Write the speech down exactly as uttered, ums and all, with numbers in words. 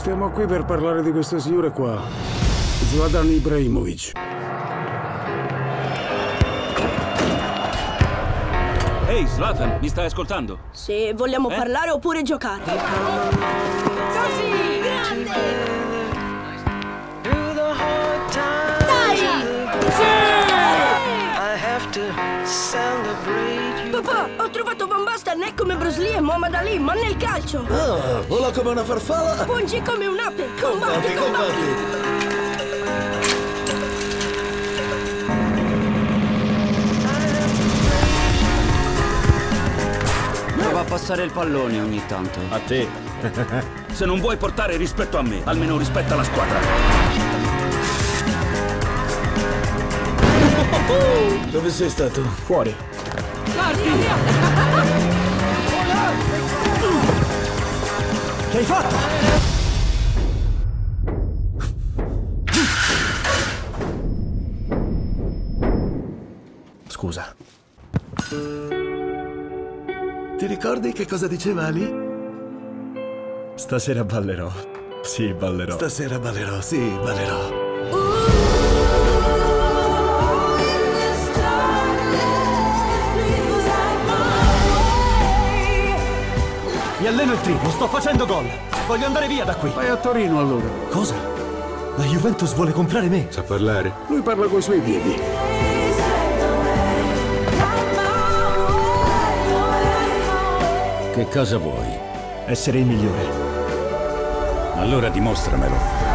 Stiamo qui per parlare di questo signore qua, Zlatan Ibrahimovic. Ehi, hey, Zlatan, mi stai ascoltando? Se vogliamo eh? parlare oppure giocare. Così, grande! Papà, ho trovato Van Basten né come Bruce Lee e Muhammad Ali, ma nel calcio! Ah, vola come una farfalla! Pungi come un'ape! Combatti, combatti, combatti! Prova a passare il pallone ogni tanto. A te! Se non vuoi portare rispetto a me, almeno rispetta la squadra! Dove sei stato? Fuori. Parti! Che hai fatto? Scusa. Ti ricordi che cosa diceva Ali? Stasera ballerò. Sì, ballerò. Stasera ballerò, sì, ballerò. Mi alleno il triplo, sto facendo gol! Voglio andare via da qui! Vai a Torino allora! Cosa? La Juventus vuole comprare me! Sa parlare? Lui parla coi suoi piedi! Che cosa vuoi? Essere il migliore! Allora dimostramelo!